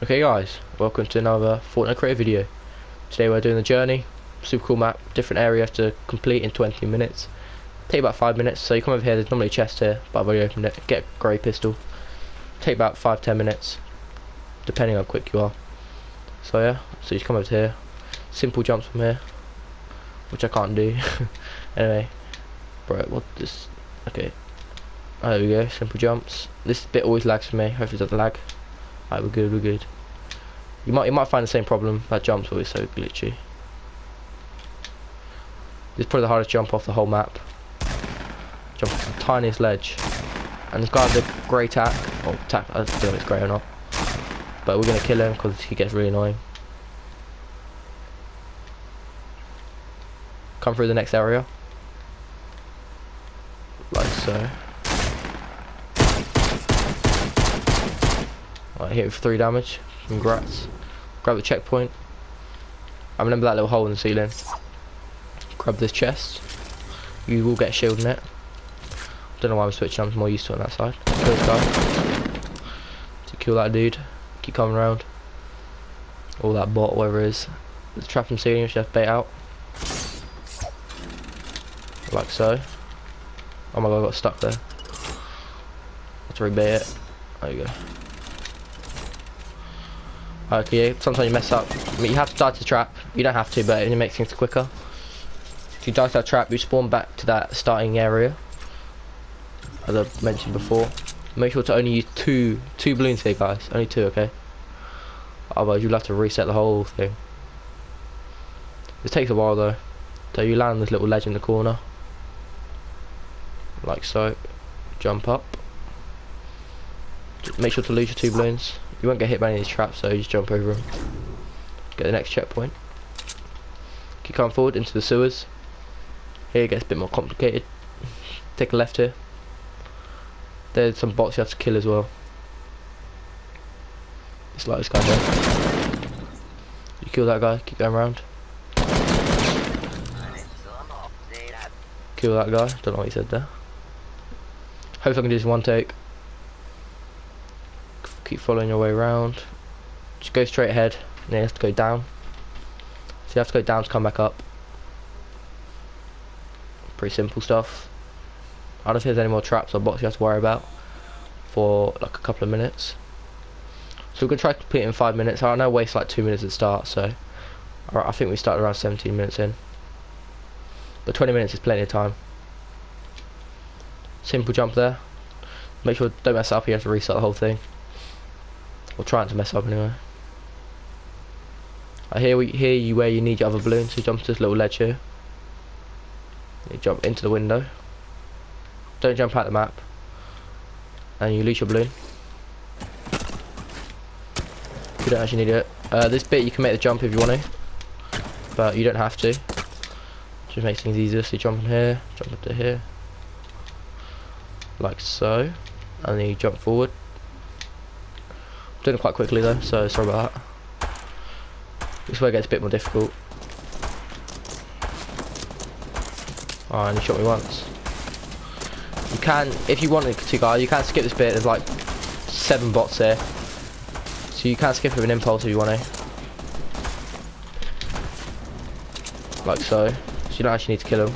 Okay guys, welcome to another Fortnite Creator video. Today we're doing the journey, super cool map, different area to complete in 20 minutes. Take about 5 minutes, so you come over here, there's normally a chest here, but I've already opened it. Get a grey pistol. Take about 5-10 minutes, depending on how quick you are. So yeah, so you just come over to here, simple jumps from here, which I can't do. Anyway, bro, what this, okay, oh, there we go, simple jumps. This bit always lags for me, hopefully it doesn't lag. Alright, we're good, we're good. You might find the same problem, that jump's always so glitchy. This is probably the hardest jump off the whole map. Jump off the tiniest ledge. And this guy has a grey tack. Oh, tack, I don't know if it's grey or not. But we're going to kill him because he gets really annoying. Come through the next area. Like so. Right, hit with 3 damage. Congrats. Grab the checkpoint. I remember that little hole in the ceiling. Grab this chest. You will get a shield in it. Don't know why I'm switching. I'm more used to it on that side. Kill this guy. To kill that dude. Keep coming around. All that bot, whatever it is. There's a trap in the ceiling. Which you have to bait out. Like so. Oh my god, I got stuck there. Let's rebait it. There you go. Okay, sometimes you mess up. I mean, you have to die to the trap. You don't have to, but it only makes things quicker. If you die to that trap, you spawn back to that starting area, as I mentioned before. Make sure to only use two balloons here, guys. Only 2, okay? Otherwise, you'll have to reset the whole thing. It takes a while, though. So you land on this little ledge in the corner, like so. Jump up. Make sure to lose your 2 balloons. You won't get hit by any of these traps, so you just jump over them. Get the next checkpoint. Keep coming forward into the sewers. Here it gets a bit more complicated. Take a left here. There's some bots you have to kill as well. It's like this guy there. You kill that guy, keep going around. Kill that guy, don't know what he said there. Hope I can do this in 1 take. Keep following your way around. Just go straight ahead, and then you have to go down. So you have to go down to come back up. Pretty simple stuff. I don't think there's any more traps or bots you have to worry about for like a couple of minutes. So we're gonna try to complete it in 5 minutes. I know waste like 2 minutes at the start, so alright, I think we started around 17 minutes in. But 20 minutes is plenty of time. Simple jump there. Make sure don't mess up, you have to reset the whole thing. Or trying to mess up anyway. I hear you where you need your other balloon, so jump to this little ledge here. You jump into the window. Don't jump out the map. And you lose your balloon. You don't actually need it. This bit you can make the jump if you want to. But you don't have to. Just makes things easier, so you jump in here, jump up to here. Like so. And then you jump forward. Doing it quite quickly though, so sorry about that. This is where it gets a bit more difficult. Alright, and he shot me once. You can, if you wanted to, guys, you can skip this bit. There's like 7 bots here, so you can skip it with an impulse if you want to. Like so. So you don't actually need to kill them,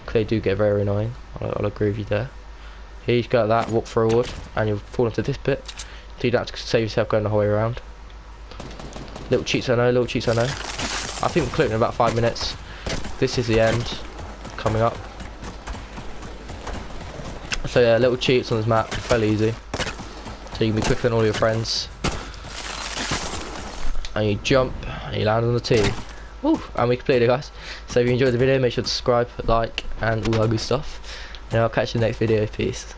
because they do get very annoying. I'll agree with you there. Here you go at that, walk forward, and you'll fall into this bit. So you don't have to save yourself going the whole way around. Little cheats I know, little cheats I know. I think we're clipping in about 5 minutes. This is the end, coming up. So yeah, little cheats on this map, fairly easy. So you can be quicker than all your friends. And you jump, and you land on the tee. Woo, and we completed it, guys. So if you enjoyed the video, make sure to subscribe, like, and all that good stuff. And I'll catch you in the next video, peace.